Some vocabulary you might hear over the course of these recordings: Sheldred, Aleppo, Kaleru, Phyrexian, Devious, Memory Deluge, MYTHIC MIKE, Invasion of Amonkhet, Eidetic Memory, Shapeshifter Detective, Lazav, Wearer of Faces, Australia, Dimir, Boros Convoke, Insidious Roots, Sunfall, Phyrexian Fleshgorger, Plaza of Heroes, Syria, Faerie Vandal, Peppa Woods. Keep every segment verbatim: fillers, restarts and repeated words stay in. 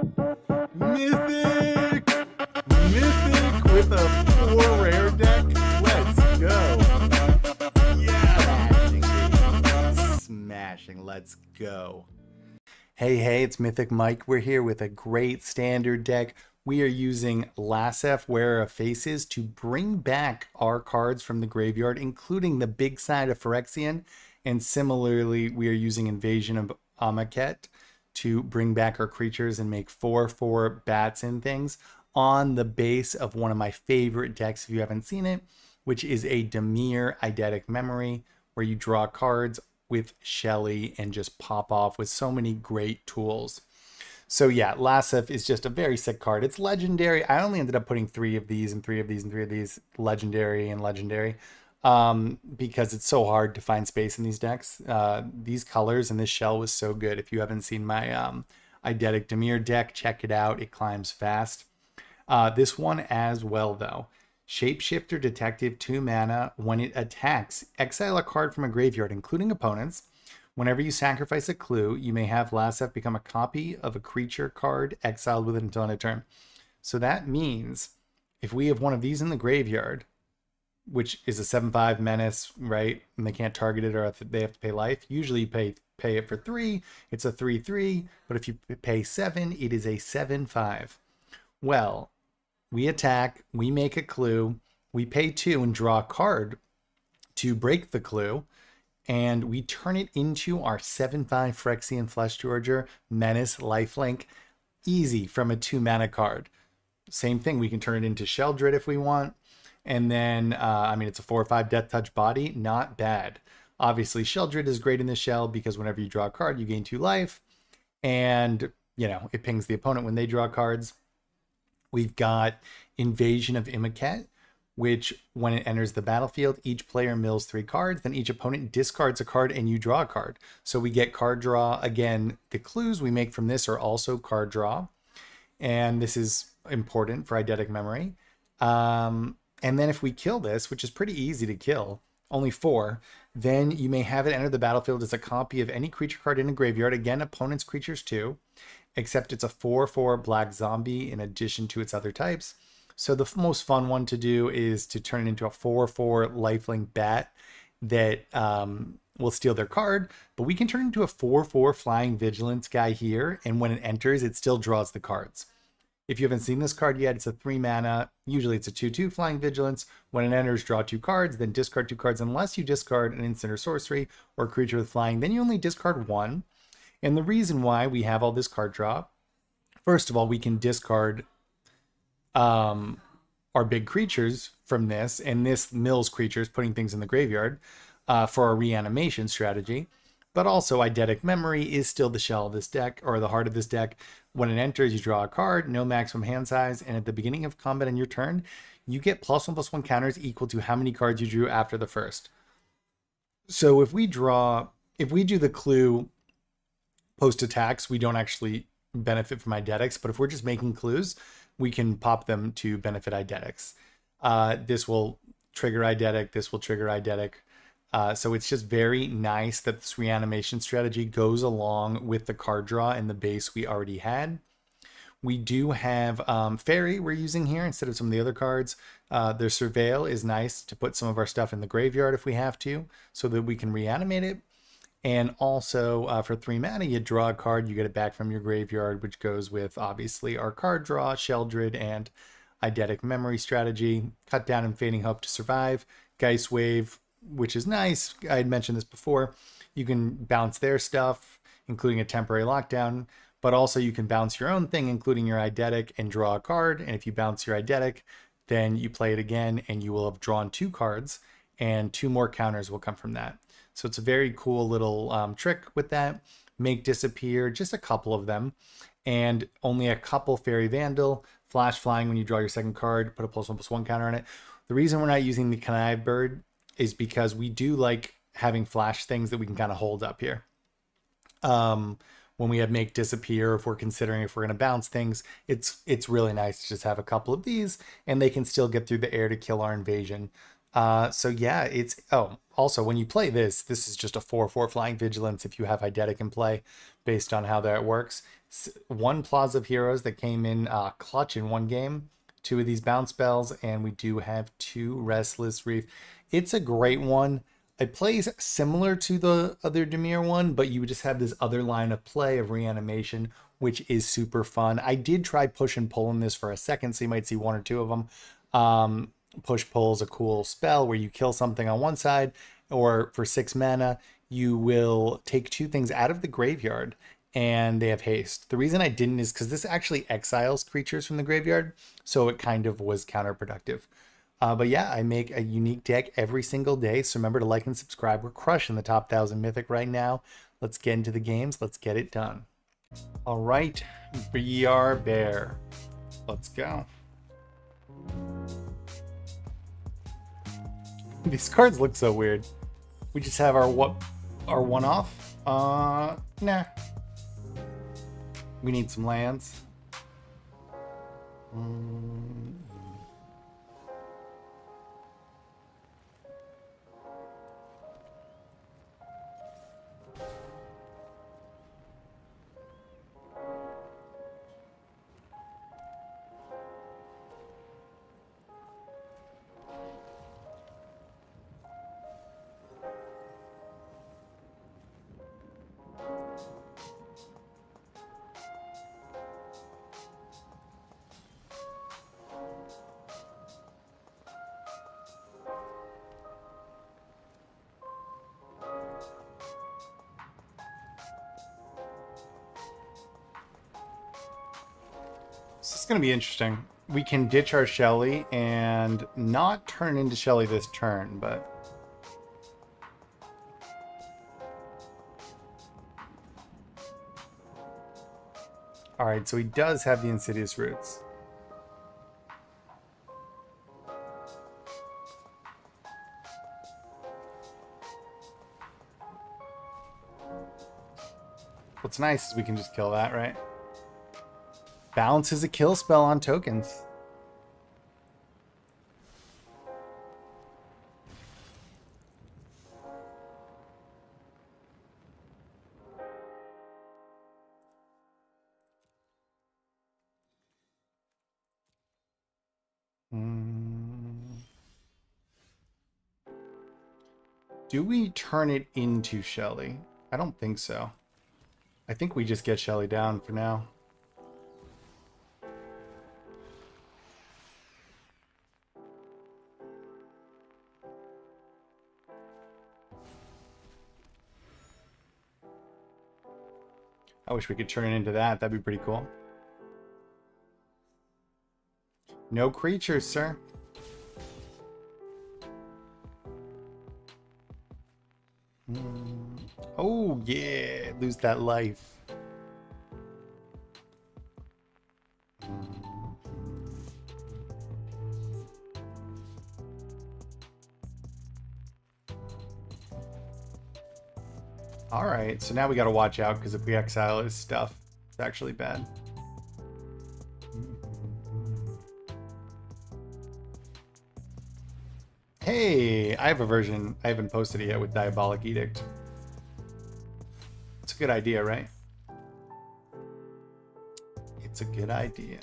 Mythic! Mythic with a four rare deck? Let's go! Yeah! Smashing, Smashing. Let's go! Hey, hey, it's Mythic Mike. We're here with a great standard deck. We are using Lazav, Wearer of Faces, to bring back our cards from the graveyard, including the big side of Phyrexian. And similarly, we are using Invasion of Amonkhet to bring back our creatures and make four four bats and things on the base of one of my favorite decks, if you haven't seen it, which is a Dimir Eidetic Memory, where you draw cards with Shelly and just pop off with so many great tools. So yeah, Lazav is just a very sick card. It's legendary. I only ended up putting three of these and three of these and three of these, legendary and legendary, um, because it's so hard to find space in these decks. Uh, these colors and this shell was so good. If you haven't seen my um, Eidetic Dimir deck, check it out. It climbs fast. Uh, this one as well though. Shapeshifter Detective, two mana. When it attacks, exile a card from a graveyard, including opponents. Whenever you sacrifice a clue, you may have Lazav become a copy of a creature card exiled with it until end of turn. So that means if we have one of these in the graveyard, which is a seven five menace, right? And they can't target it or they have to pay life. Usually you pay, pay it for three. It's a three three. But if you pay seven, it is a seven five. Well, we attack. We make a clue. We pay two and draw a card to break the clue. And we turn it into our seven five Phyrexian Fleshgorger Menace Lifelink. Easy from a two mana card. Same thing, we can turn it into Sheldred if we want. And then, uh, I mean, it's a four five Death Touch Body, not bad. Obviously, Sheldred is great in the shell because whenever you draw a card, you gain two life. And, you know, it pings the opponent when they draw cards. We've got Invasion of Amonkhet, which when it enters the battlefield, each player mills three cards, then each opponent discards a card and you draw a card. So we get card draw. Again, the clues we make from this are also card draw. And this is important for Eidetic Memory. Um, and then if we kill this, which is pretty easy to kill, only four, then you may have it enter the battlefield as a copy of any creature card in a graveyard. Again, opponent's creatures too, except it's a four four black zombie in addition to its other types. So the most fun one to do is to turn it into a four four lifelink bat that um, will steal their card. But we can turn it into a four four flying vigilance guy here. And when it enters, it still draws the cards. If you haven't seen this card yet, it's a three mana. Usually it's a two two flying vigilance. When it enters, draw two cards, then discard two cards. Unless you discard an instant or sorcery or creature with flying, then you only discard one. And the reason why we have all this card draw, first of all, we can discard um our big creatures from this, and this mills creatures, putting things in the graveyard uh for our reanimation strategy. But also Eidetic Memory is still the shell of this deck, or the heart of this deck. When it enters, you draw a card, no maximum hand size, and at the beginning of combat in your turn, you get plus one plus one counters equal to how many cards you drew after the first. So if we draw if we do the clue post attacks, we don't actually benefit from Eidetics, but if we're just making clues, we can pop them to benefit Eidetics. Uh, this will trigger Eidetic, this will trigger Eidetic. Uh, so it's just very nice that this reanimation strategy goes along with the card draw and the base we already had. We do have um, Faerie we're using here instead of some of the other cards. Uh, their Surveil is nice to put some of our stuff in the graveyard if we have to, so that we can reanimate it. And also uh, for three mana, you draw a card, you get it back from your graveyard, which goes with obviously our card draw, Sheldred, and Eidetic Memory strategy. Cut Down and Fading Hope to survive. Geist Wave, which is nice. I had mentioned this before. You can bounce their stuff, including a temporary lockdown, but also you can bounce your own thing, including your Eidetic, and draw a card. And if you bounce your Eidetic, then you play it again and you will have drawn two cards, and two more counters will come from that. So it's a very cool little um, trick with that. Make disappear, just a couple of them. And only a couple Faerie Vandal. Flash Flying, when you draw your second card, put a plus one plus one counter on it. The reason we're not using the Connive Bird is because we do like having flash things that we can kind of hold up here. Um, when we have make disappear, if we're considering if we're going to bounce things, it's, it's really nice to just have a couple of these, and they can still get through the air to kill our invasion. Uh, so yeah, it's, oh, also when you play this, this is just a four four flying vigilance if you have Eidetic in play, based on how that works. One Plaza of Heroes that came in uh, clutch in one game. Two of these bounce spells, and we do have two Restless Reef. It's a great one. It plays similar to the other Dimir one, but you just have this other line of play of reanimation, which is super fun. I did try push and pull in this for a second, so you might see one or two of them. Um, push pull is a cool spell where you kill something on one side, or for six mana, you will take two things out of the graveyard, and they have haste. The reason I didn't is because this actually exiles creatures from the graveyard, so it kind of was counterproductive. Uh, but yeah, I make a unique deck every single day, so remember to like and subscribe. We're crushing the top one thousand Mythic right now. Let's get into the games. Let's get it done. All right, B R Bear. Let's go. These cards look so weird. We just have our, what, our one-off. Uh, nah. We need some lands. Mm. Going to be interesting. We can ditch our Shelly and not turn into Shelly this turn, but all right, so he does have the Insidious Roots. What's nice is we can just kill that, right? Bounce is a kill spell on tokens. Mm. Do we turn it into Shelly? I don't think so. I think we just get Shelly down for now. I wish we could turn it into that. That'd be pretty cool. No creatures, sir. Mm. Oh, yeah. Lose that life. All right, so now we got to watch out because if we exile his stuff, it's actually bad. Hey, I have a version. I haven't posted it yet with Diabolic Edict. It's a good idea, right? It's a good idea.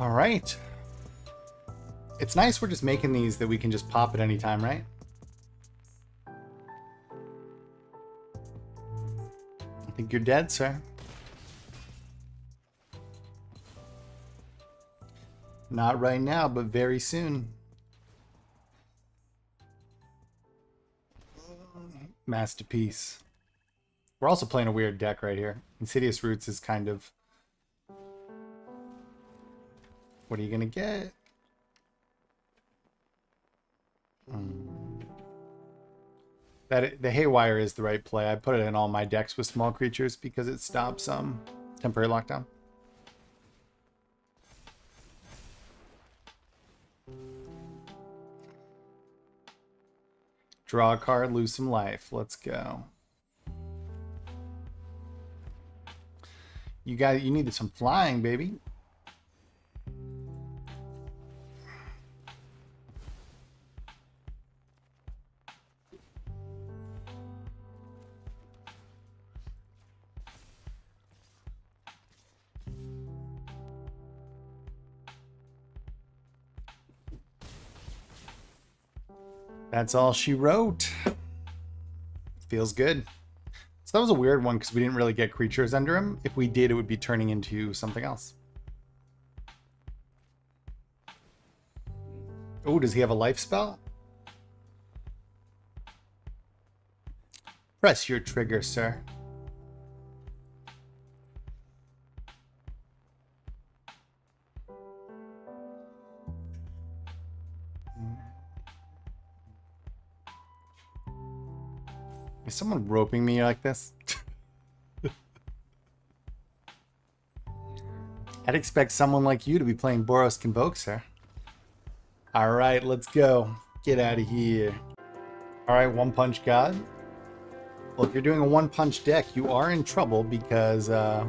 All right, It's nice we're just making these that we can just pop at any time, right? I think you're dead, sir. Not right now, but very soon. Masterpiece. We're also playing a weird deck right here. Insidious Roots is kind of... What are you gonna get? Mm. That the Haywire is the right play. I put it in all my decks with small creatures because it stops um, temporary lockdown. Draw a card, lose some life. Let's go. You got you needed some flying, baby. That's all she wrote. Feels good. So that was a weird one because we didn't really get creatures under him. If we did, it would be turning into something else. Oh, does he have a life spell? Press your trigger, sir. Is someone roping me like this? I'd expect someone like you to be playing Boros Convoke, sir. All right, let's go. Get out of here. All right, One Punch God. Well, if you're doing a One Punch deck, you are in trouble because uh,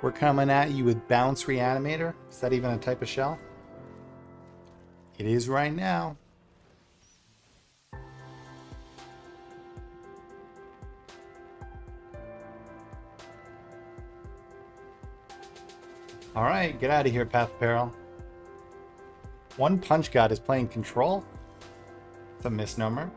we're coming at you with Bounce Reanimator. Is that even a type of shell? It is right now. All right, get out of here, Path of Peril. One Punch God is playing Control. It's a misnomer.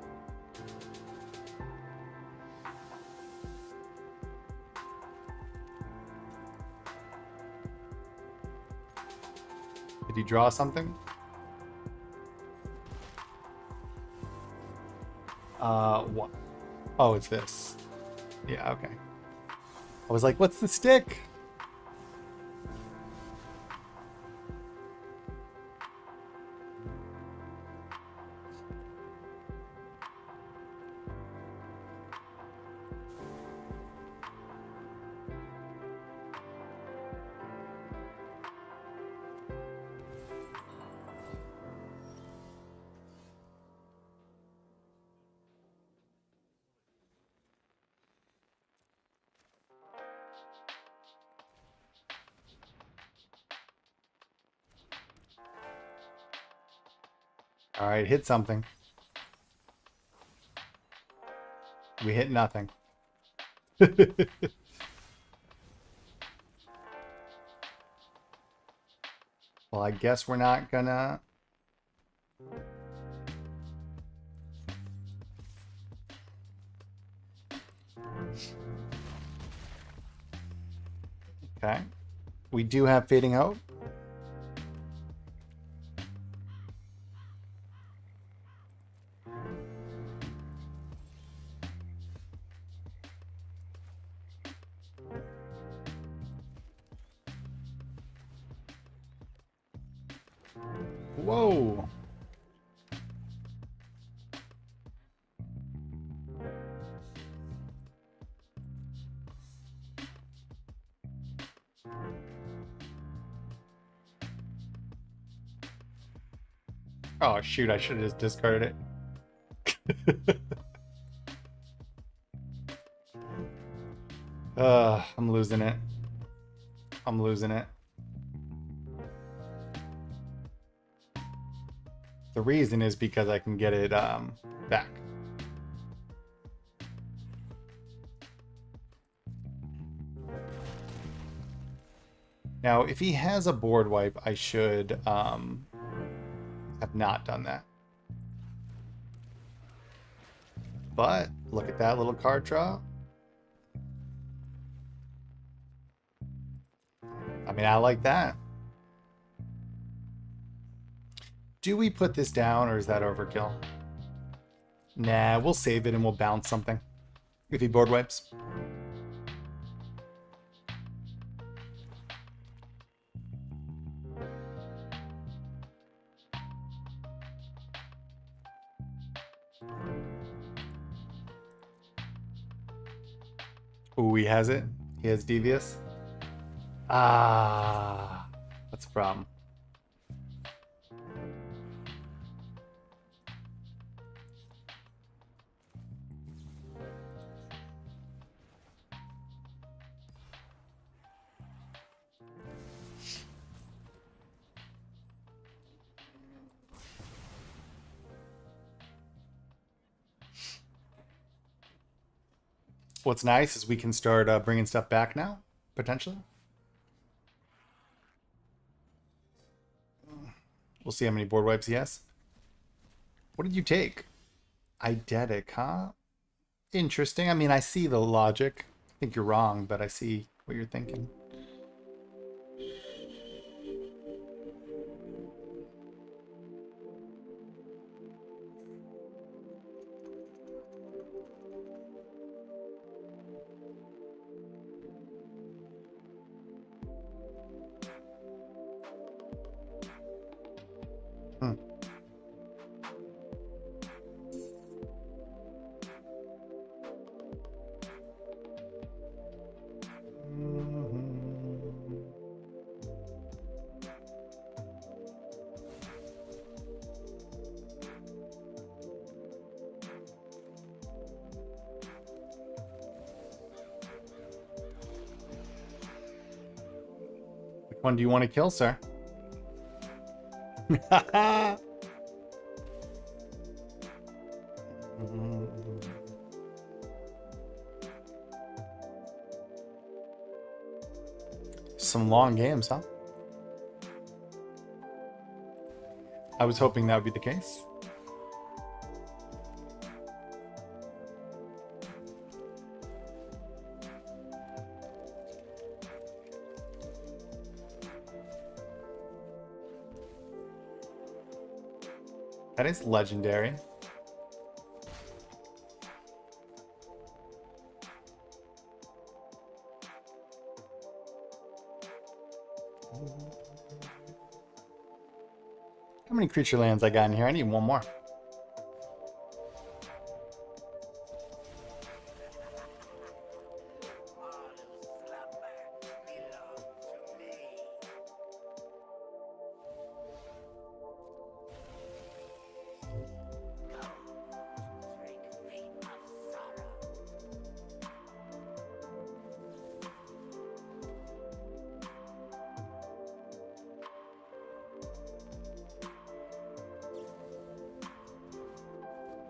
Did he draw something? Uh, what? Oh, it's this. Yeah, okay. I was like, what's the stick? All right, hit something. We hit nothing. Well, I guess we're not gonna... Okay. We do have Fading Hope. Whoa. Oh, shoot, I should have just discarded it. uh, I'm losing it. I'm losing it. The reason is because I can get it um, back. Now, if he has a board wipe, I should um, have not done that. But look at that little card draw. I mean, I like that. Do we put this down or is that overkill? Nah, we'll save it and we'll bounce something. If he board wipes. Ooh, he has it. He has Devious. Ah, that's a problem. What's nice is we can start uh, bringing stuff back now, potentially. We'll see how many board wipes he has. What did you take? Eidetic, huh? Interesting. I mean, I see the logic. I think you're wrong, but I see what you're thinking. One do you want to kill, sir? Some long games, huh? I was hoping that would be the case. That is legendary. How many creature lands I got in here? I need one more.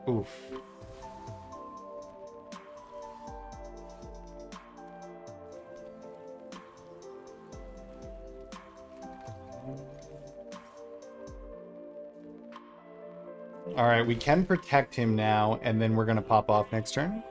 Oof. All right, we can protect him now, and then we're going to pop off next turn.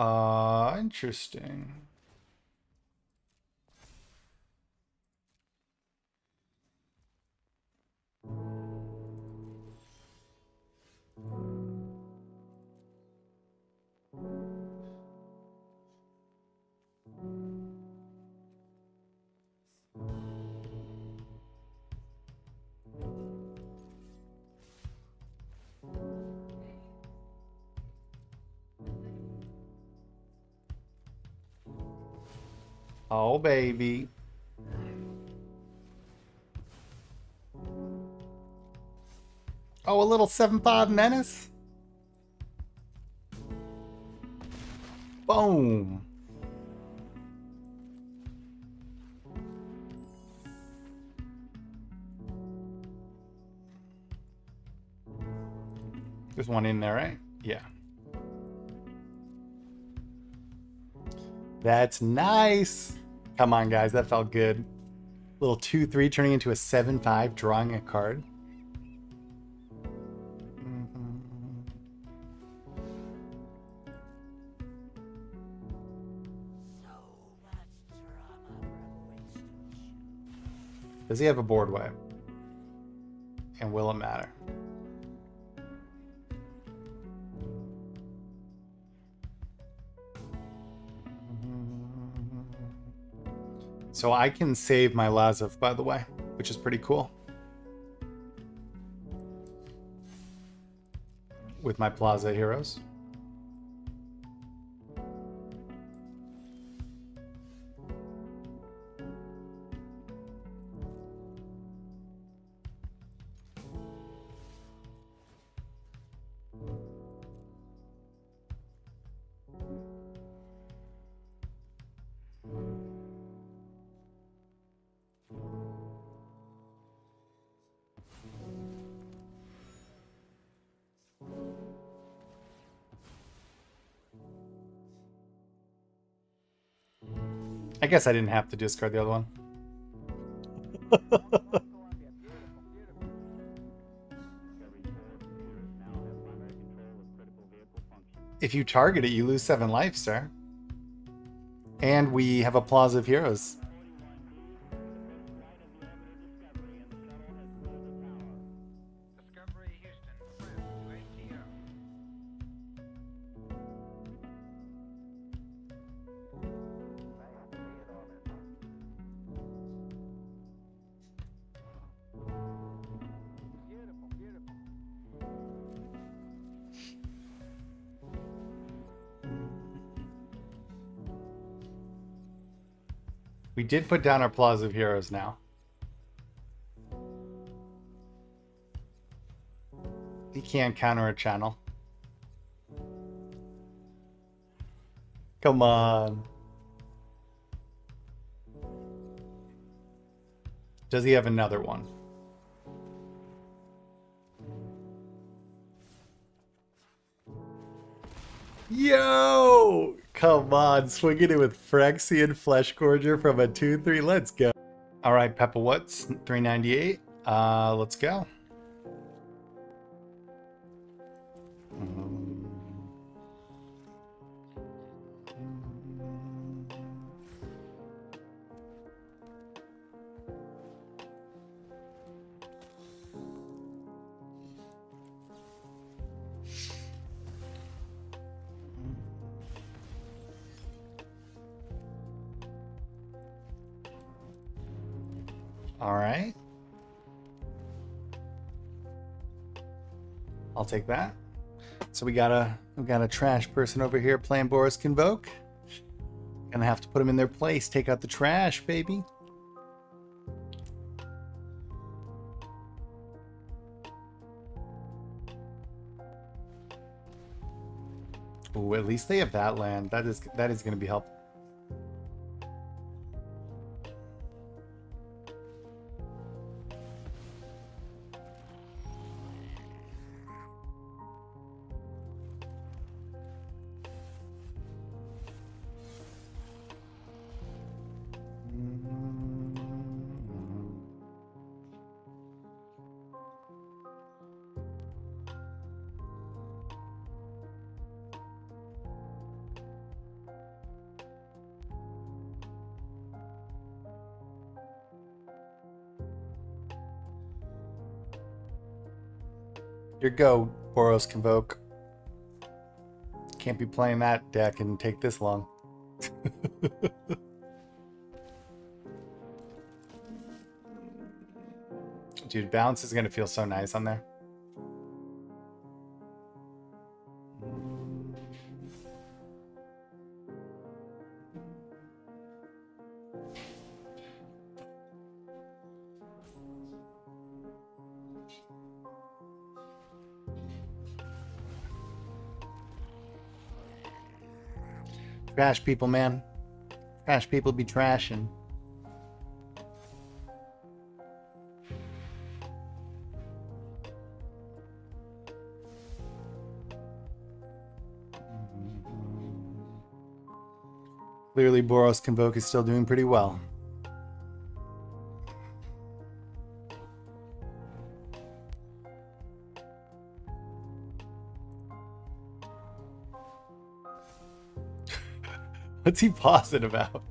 Uh, interesting. Oh, baby. Oh, a little seven five menace. Boom. There's one in there, right? Yeah. That's nice. Come on, guys. That felt good. Little two three turning into a seven five, drawing a card. Does he have a board wipe? And will it matter? So I can save my Lazav, by the way, which is pretty cool. With my Plaza Heroes. I guess I didn't have to discard the other one. If you target it, you lose seven life, sir. And we have a Plaza of Heroes. We did put down our Plaza of Heroes now. He can't counter a channel. Come on. Does he have another one? Yo! Come on, swinging it with Phyrexian Fleshgorger from a two three. Let's go. All right, Peppa What's three ninety-eight. Uh, let's go. All right. I'll take that. So we got a we got a trash person over here playing Boros Convoke. Gonna have to put him in their place. Take out the trash, baby. Ooh, at least they have that land. That is that is gonna be helpful. Here go, Boros Convoke. Can't be playing that deck and take this long. Dude, balance is gonna feel so nice on there. Trash people, man. Trash people be trashing. Clearly, Boros Convoke is still doing pretty well. What's he pausing about?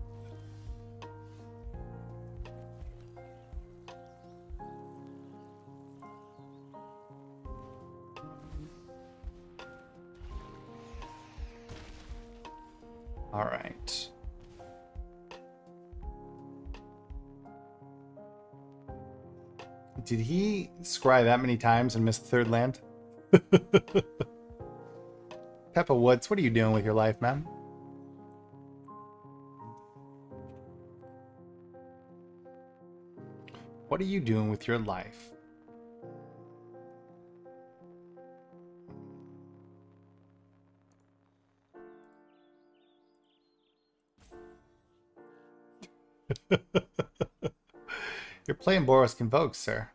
All right. Did he scry that many times and miss the third land? Peppa Woods, what are you doing with your life, man? What are you doing with your life? You're playing Boros Convoke, sir.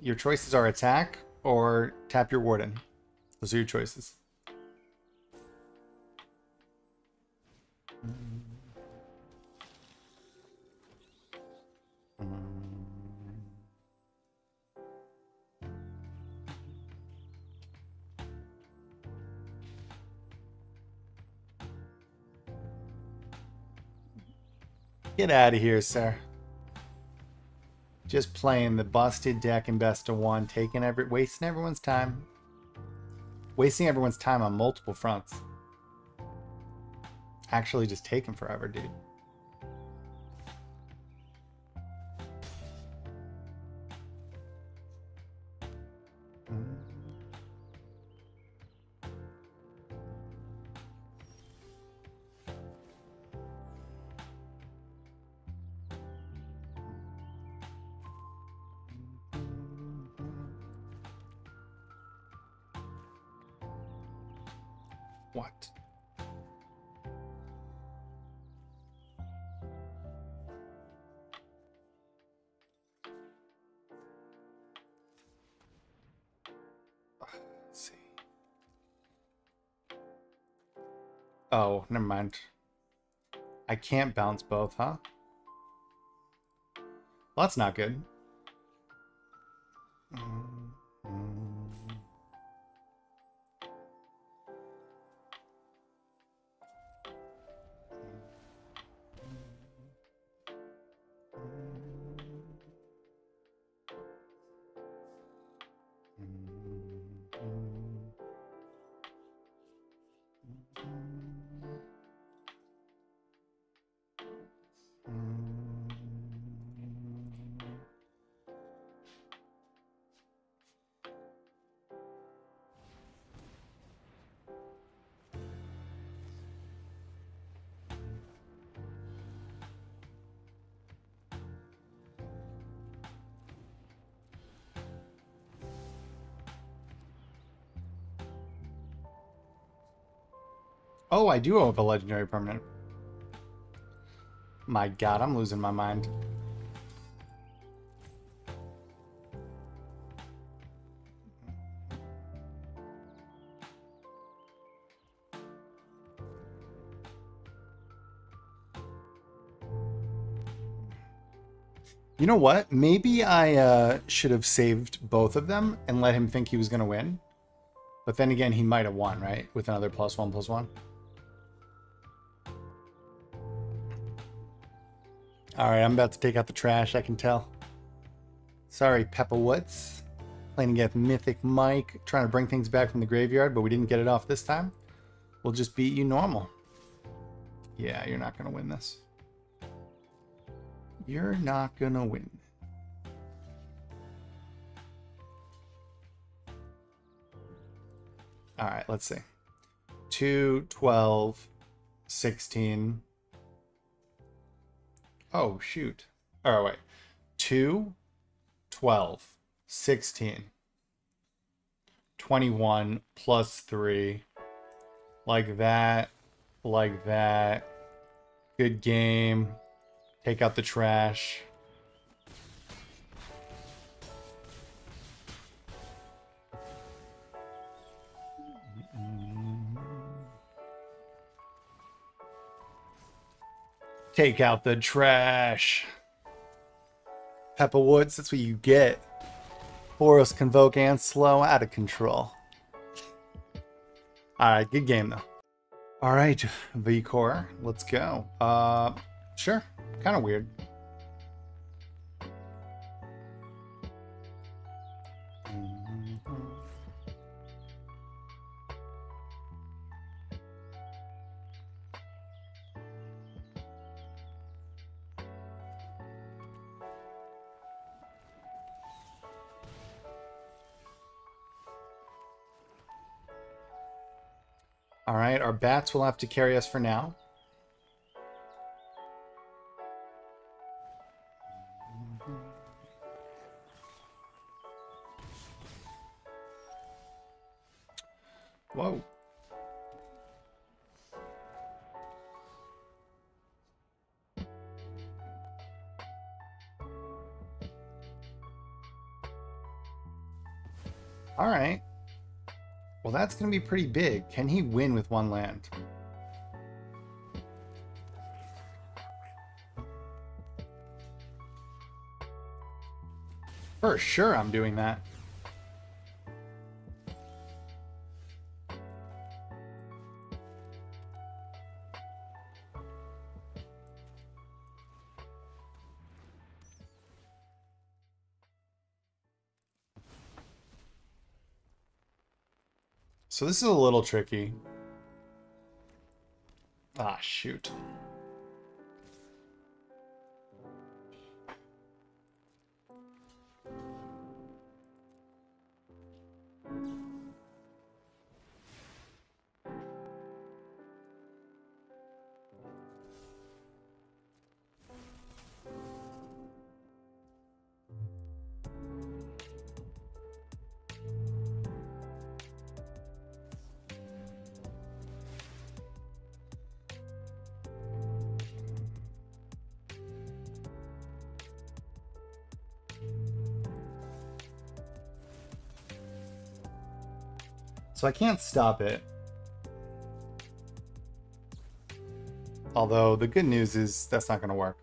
Your choices are attack or tap your warden. Those are your choices. Get out of here, sir. Just playing the busted deck in best of one, taking every wasting everyone's time. Wasting everyone's time on multiple fronts. Actually just taking forever, dude. What? Let's see. Oh, never mind. I can't bounce both, huh? Well, that's not good. Oh, I do have a legendary permanent. My God, I'm losing my mind. You know what? Maybe I uh, should have saved both of them and let him think he was going to win. But then again, he might have won, right? With another plus one, plus one. Alright, I'm about to take out the trash, I can tell. Sorry, Peppa Woods. Playing against Mythic Mike, trying to bring things back from the graveyard, but we didn't get it off this time. We'll just beat you normal. Yeah, you're not going to win this. You're not going to win. Alright, let's see. two, twelve, sixteen... Oh, shoot. All right, wait. two, twelve, sixteen, twenty-one, plus three, like that, like that. Good game. Take out the trash. Take out the trash. Peppa Woods, that's what you get. Boros Convoke and Slow, out of control. Alright, good game though. Alright, V-Core, let's go. Uh, sure, kind of weird. All right, our bats will have to carry us for now. Whoa. All right. Well, that's going to be pretty big. Can he win with one land? For sure I'm doing that. So this is a little tricky. Ah, shoot. So I can't stop it. Although the good news is that's not going to work.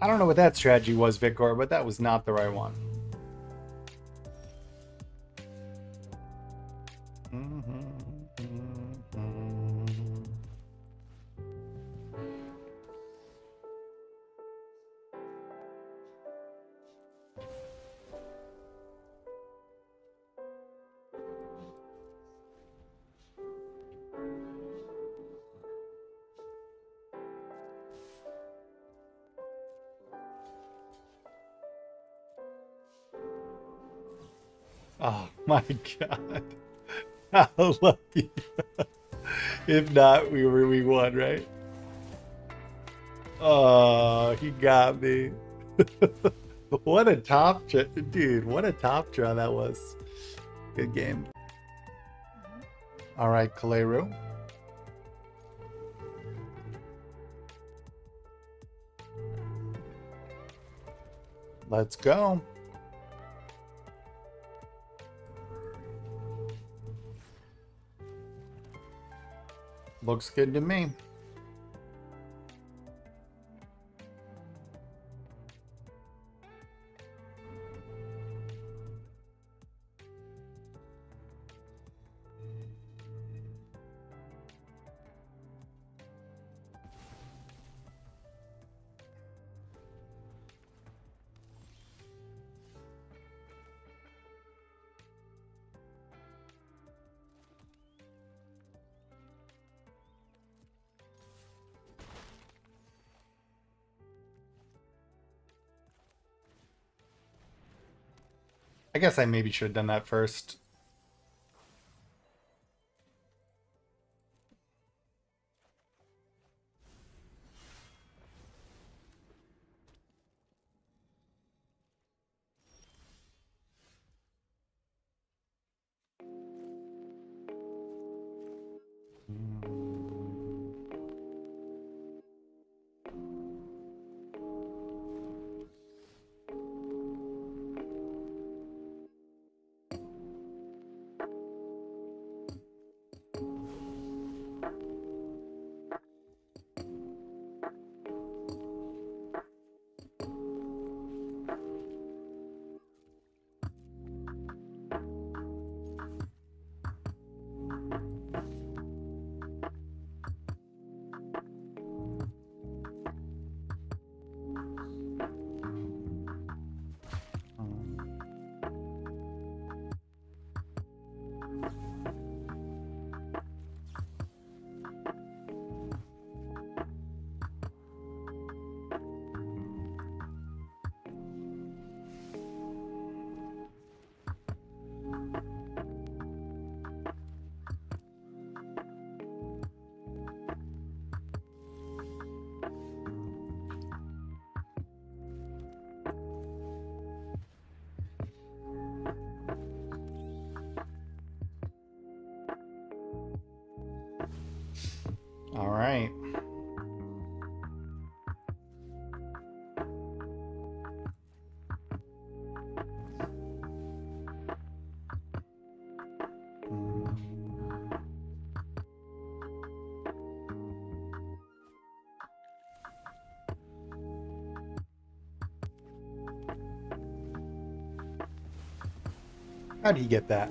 I don't know what that strategy was, Victor, but that was not the right one. Oh my god. How lucky. If not, we were we won, right? Oh, he got me. What a top draw. Dude, what a top draw that was. Good game. Alright, Kaleru. Let's go. Looks good to me. I guess I maybe should have done that first. How do you get that?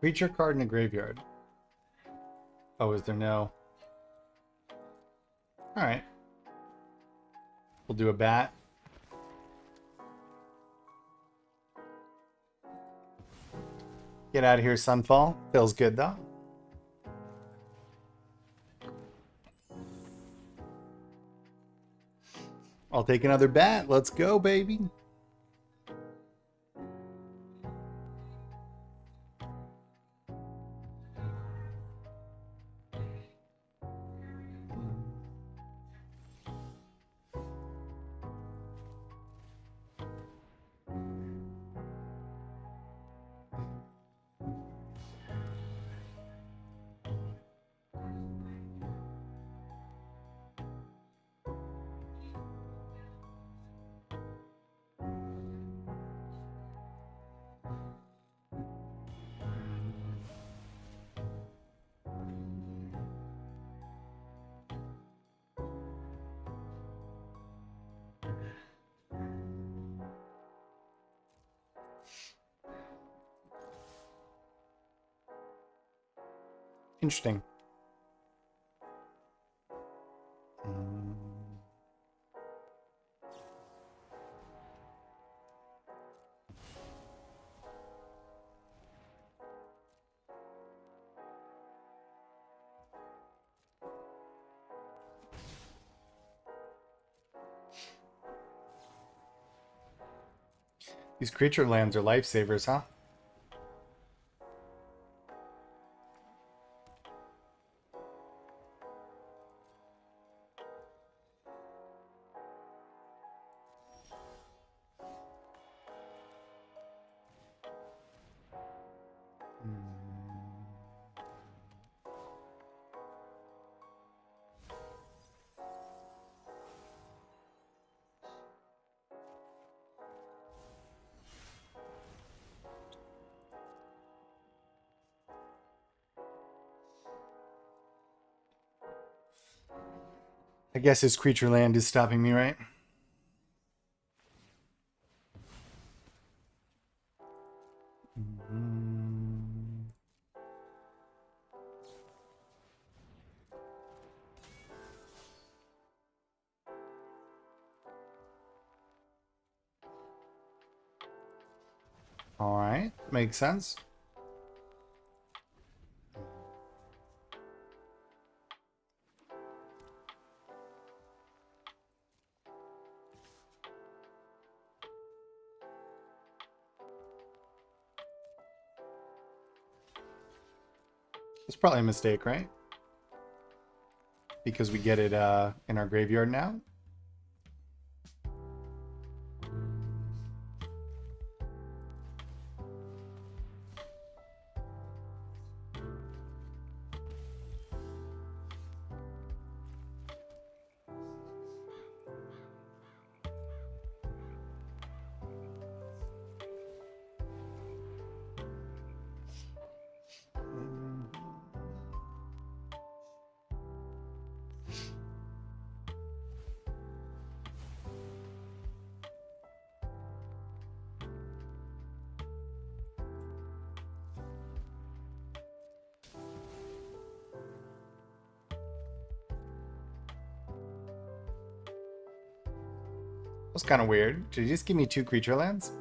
Creature card in the graveyard. Oh, is there no... Alright. We'll do a bat. Get out of here, Sunfall. Feels good, though. I'll take another bat. Let's go, baby. Interesting. Um, these creature lands are lifesavers, huh? I guess his creature land is stopping me, right? All right, makes sense. Probably a mistake, right? Because we get it uh, in our graveyard now. That was kind of weird. Did you just give me two creature lands?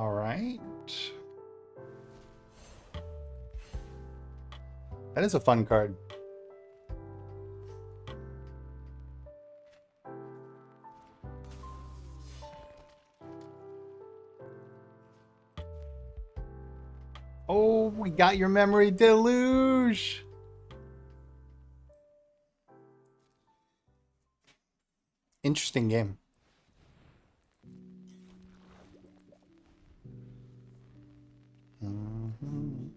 All right. That is a fun card. Oh, we got your Memory Deluge. Interesting game. Mm-hmm.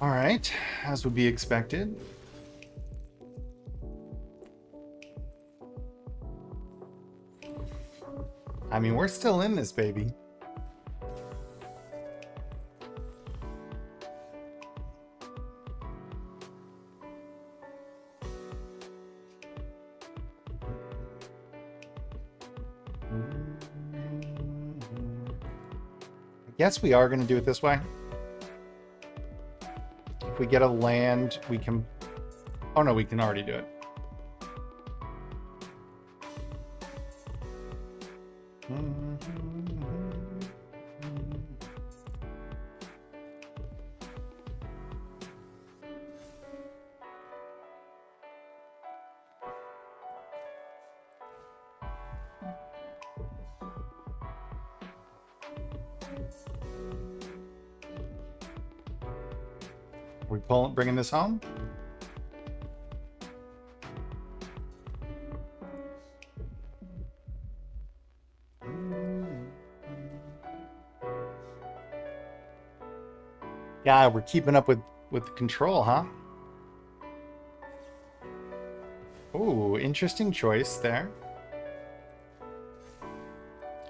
All right, as would be expected. I mean, we're still in this, baby. Yes, we are going to do it this way. If we get a land, we can... Oh no, we can already do it. Bringing this home. Yeah, we're keeping up with with the control, huh? Ooh, interesting choice there.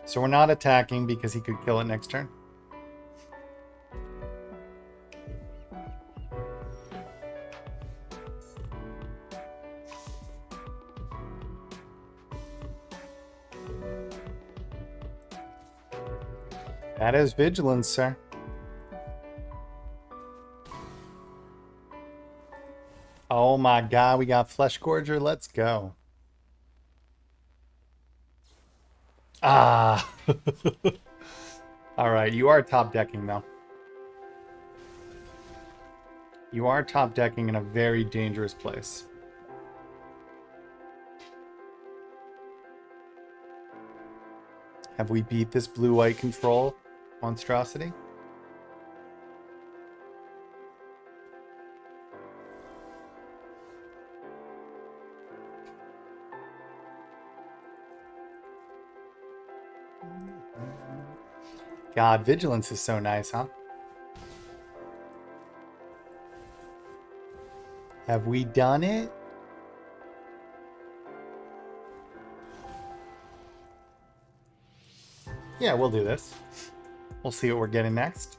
So we're not attacking because he could kill it next turn. That is vigilance, sir. Oh my god, we got Fleshgorger. Let's go. Ah. All right, you are top decking, though. You are top decking in a very dangerous place. Have we beat this blue-white control monstrosity? God, vigilance is so nice, huh? Have we done it? Yeah, we'll do this. We'll see what we're getting next.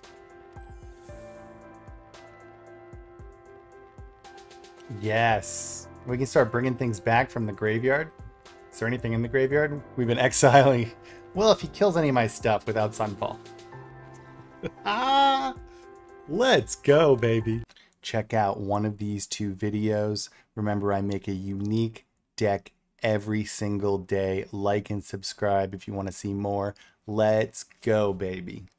Yes. We can start bringing things back from the graveyard. Is there anything in the graveyard? We've been exiling. Well, if he kills any of my stuff without Sunfall. Ah! Let's go, baby. Check out one of these two videos. Remember, I make a unique deck every single day. Like and subscribe if you want to see more. Let's go, baby.